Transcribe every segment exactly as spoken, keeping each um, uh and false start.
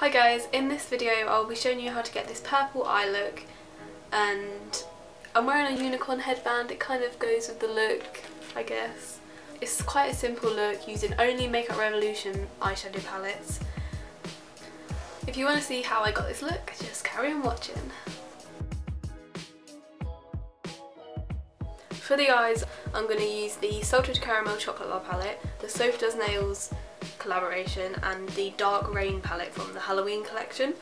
Hi guys, in this video I'll be showing you how to get this purple eye look, and I'm wearing a unicorn headband. It kind of goes with the look, I guess. It's quite a simple look using only Makeup Revolution eyeshadow palettes. If you want to see how I got this look, just carry on watching. For the eyes, I'm going to use the Salted Caramel Chocolate Bar palette, the Soph Does Nails collaboration, and the Dark Rain palette from the Halloween collection.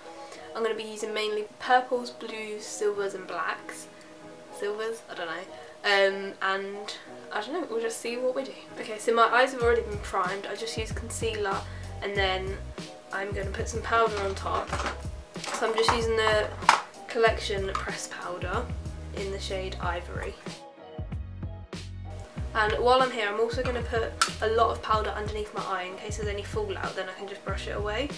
I'm going to be using mainly purples, blues, silvers and blacks. Silvers? I don't know. Um, and I don't know, we'll just see what we do. Okay, so my eyes have already been primed. I just used concealer and then I'm going to put some powder on top. So I'm just using the Collection Press Powder in the shade Ivory. And while I'm here, I'm also going to put a lot of powder underneath my eye in case there's any fallout, then I can just brush it away.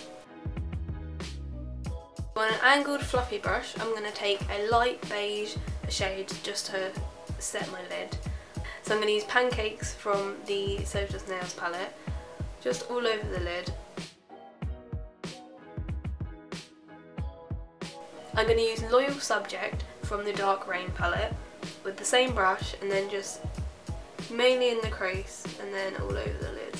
On an angled fluffy brush, I'm going to take a light beige shade just to set my lid. So I'm going to use Pancakes from the Soph Does Nails palette, just all over the lid. I'm going to use Loyal Subject from the Dark Rain palette with the same brush, and then just mainly in the crease and then all over the lid.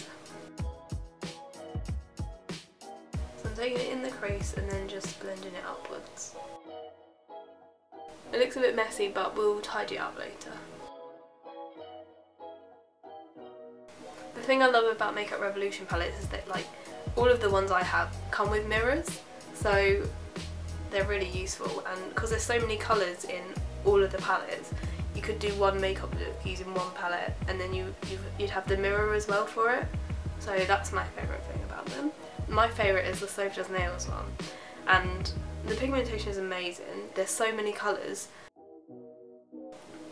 So I'm taking it in the crease and then just blending it upwards. It looks a bit messy, but we'll tidy it up later. The thing I love about Makeup Revolution palettes is that, like, all of the ones I have come with mirrors, so they're really useful, and because there's so many colours in all of the palettes, you could do one makeup look using one palette, and then you, you'd have the mirror as well for it. So that's my favourite thing about them. My favourite is the Soph Does Nails one, and the pigmentation is amazing. There's so many colours.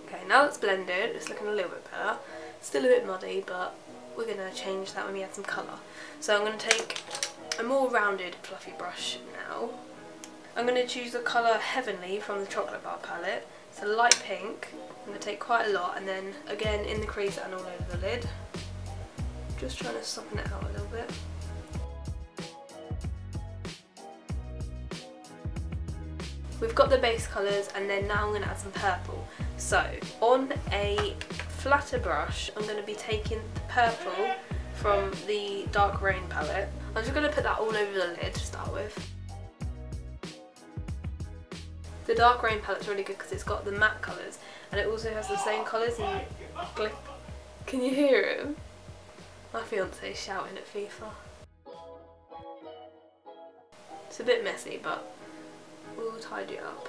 Okay, now that's blended, it's looking a little bit better. Still a bit muddy, but we're going to change that when we add some colour. So I'm going to take a more rounded fluffy brush now. I'm going to choose the colour Heavenly from the Chocolate Bar palette. It's a light pink. I'm going to take quite a lot, and then again in the crease and all over the lid. Just trying to soften it out a little bit. We've got the base colours, and then now I'm going to add some purple. So on a flatter brush, I'm going to be taking the purple from the Dark Rain palette. I'm just going to put that all over the lid to start with. The Dark Rain palette's really good because it's got the matte colours, and it also has the same colours in glitter. Can you hear him? My fiance's shouting at FIFA. It's a bit messy, but we'll tidy it up.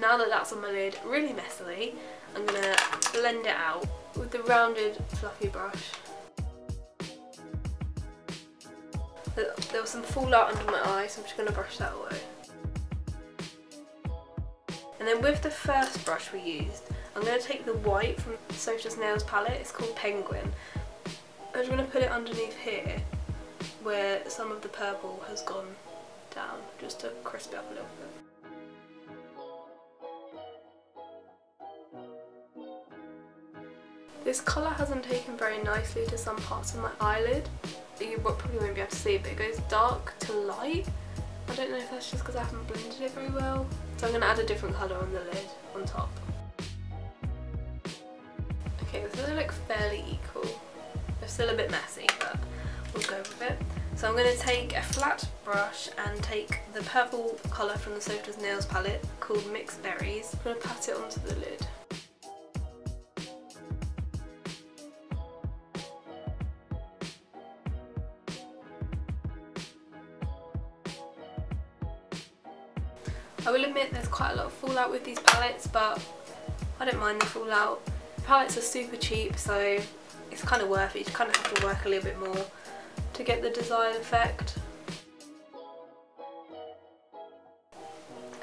Now that that's on my lid really messily, I'm going to blend it out with the rounded fluffy brush. There was some fallout under my eye, so I'm just going to brush that away. And then with the first brush we used, I'm going to take the white from the Soph Does Nails palette, it's called Penguin. I'm just going to put it underneath here where some of the purple has gone down, just to crisp it up a little bit. This colour hasn't taken very nicely to some parts of my eyelid. You probably won't be able to see it, but it goes dark to light. I don't know if that's just because I haven't blended it very well. So I'm going to add a different colour on the lid, on top. Okay, this does look fairly equal. They're still a bit messy, but we'll go with it. So I'm going to take a flat brush and take the purple colour from the Soph Does Nails palette called Mixed Berries. I'm going to pat it onto the lid. I will admit there's quite a lot of fallout with these palettes, but I don't mind the fallout. The palettes are super cheap, so it's kind of worth it. You just kind of have to work a little bit more to get the desired effect.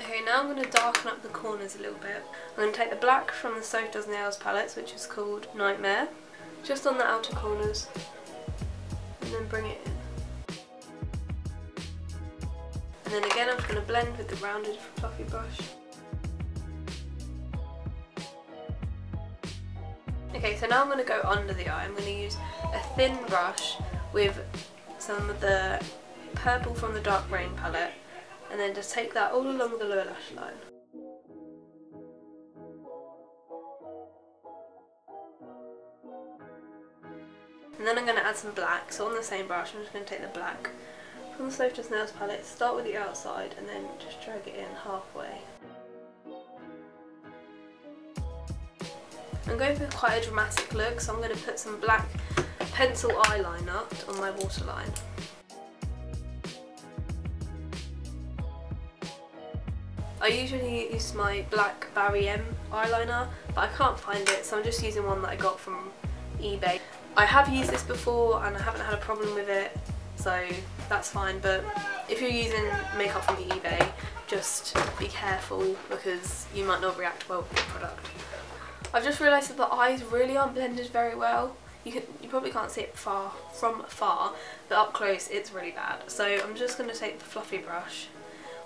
Okay, now I'm going to darken up the corners a little bit. I'm going to take the black from the Soph Does Nails palettes, which is called Nightmare, just on the outer corners, and then bring it in. And then again, I'm just going to blend with the rounded fluffy brush. Okay, so now I'm going to go under the eye. I'm going to use a thin brush with some of the purple from the Dark Rain palette, and then just take that all along the lower lash line. And then I'm going to add some black, so on the same brush I'm just going to take the black from the Soph Does Nails palette, start with the outside and then just drag it in halfway. I'm going for quite a dramatic look, so I'm going to put some black pencil eyeliner on my waterline. I usually use my black Barry M eyeliner, but I can't find it, so I'm just using one that I got from eBay. I have used this before and I haven't had a problem with it, so that's fine, but if you're using makeup from eBay, just be careful because you might not react well with the product. I've just realised that the eyes really aren't blended very well. You can, you probably can't see it far from far, but up close it's really bad. So I'm just going to take the fluffy brush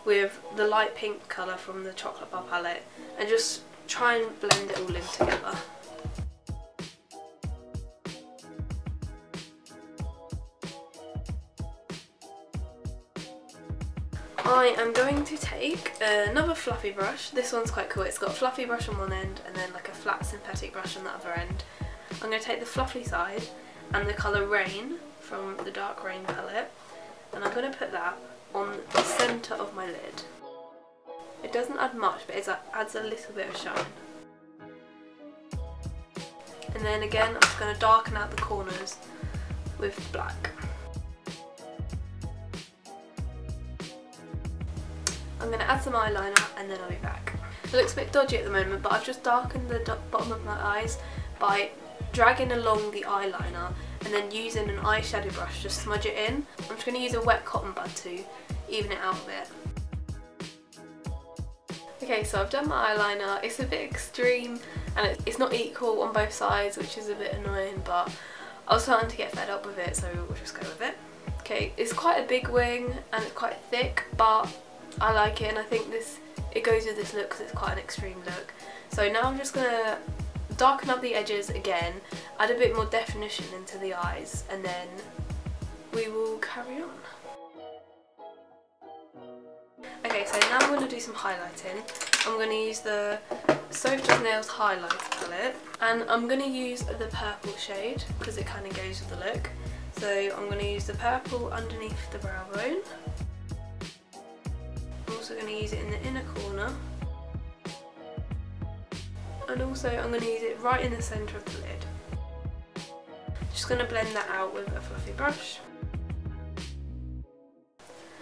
with the light pink colour from the Chocolate Bar palette and just try and blend it all in together. I am going to take another fluffy brush. This one's quite cool. It's got a fluffy brush on one end and then like a flat synthetic brush on the other end. I'm going to take the fluffy side and the colour Rain from the Dark Rain palette, and I'm going to put that on the centre of my lid. It doesn't add much, but it adds a little bit of shine. And then again I'm just going to darken out the corners with black. I'm going to add some eyeliner and then I'll be back. It looks a bit dodgy at the moment, but I've just darkened the bottom of my eyes by dragging along the eyeliner and then using an eyeshadow brush to smudge it in. I'm just going to use a wet cotton bud to even it out a bit. Okay, so I've done my eyeliner. It's a bit extreme and it's not equal on both sides, which is a bit annoying, but I was starting to get fed up with it, so we'll just go with it. Okay, it's quite a big wing and it's quite thick, but I like it, and I think this it goes with this look because it's quite an extreme look. So now I'm just going to darken up the edges again, add a bit more definition into the eyes, and then we will carry on. Okay, so now I'm going to do some highlighting. I'm going to use the Soph Does Nails Highlight palette, and I'm going to use the purple shade because it kind of goes with the look. So I'm going to use the purple underneath the brow bone. Also going to use it in the inner corner, and also I'm going to use it right in the centre of the lid. Just going to blend that out with a fluffy brush,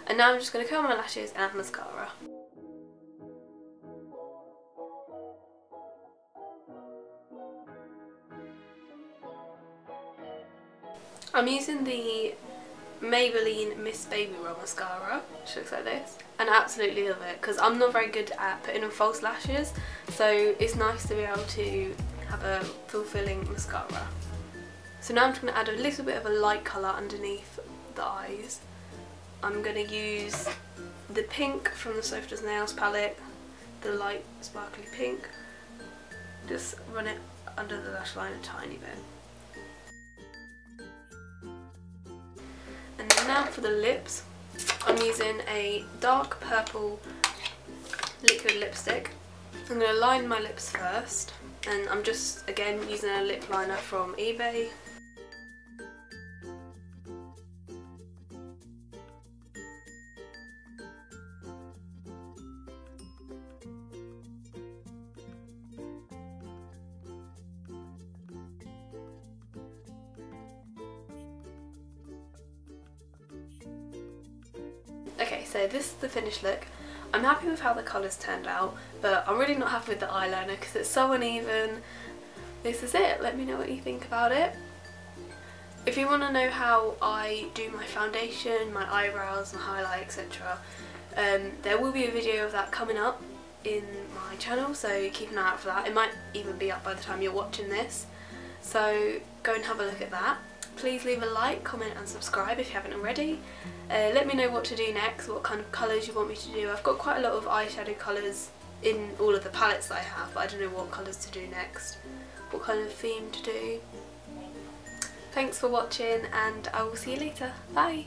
and now I'm just going to curl my lashes and add mascara. I'm using the Maybelline Miss Baby Roll Mascara, which looks like this, and I absolutely love it because I'm not very good at putting on false lashes, so it's nice to be able to have a fulfilling mascara. So now I'm just going to add a little bit of a light colour underneath the eyes. I'm going to use the pink from the Soph Does Nails palette, the light sparkly pink, just run it under the lash line a tiny bit. Now for the lips, I'm using a dark purple liquid lipstick. I'm going to line my lips first, and I'm just again using a lip liner from eBay. Okay, so this is the finished look. I'm happy with how the colours turned out, but I'm really not happy with the eyeliner because it's so uneven. This is it. Let me know what you think about it. If you want to know how I do my foundation, my eyebrows, my highlight, et cetera, um, there will be a video of that coming up in my channel, so keep an eye out for that. It might even be up by the time you're watching this, so go and have a look at that. Please leave a like, comment and subscribe if you haven't already. Uh, let me know what to do next, what kind of colours you want me to do. I've got quite a lot of eyeshadow colours in all of the palettes that I have, but I don't know what colours to do next, what kind of theme to do. Thanks for watching and I will see you later. Bye!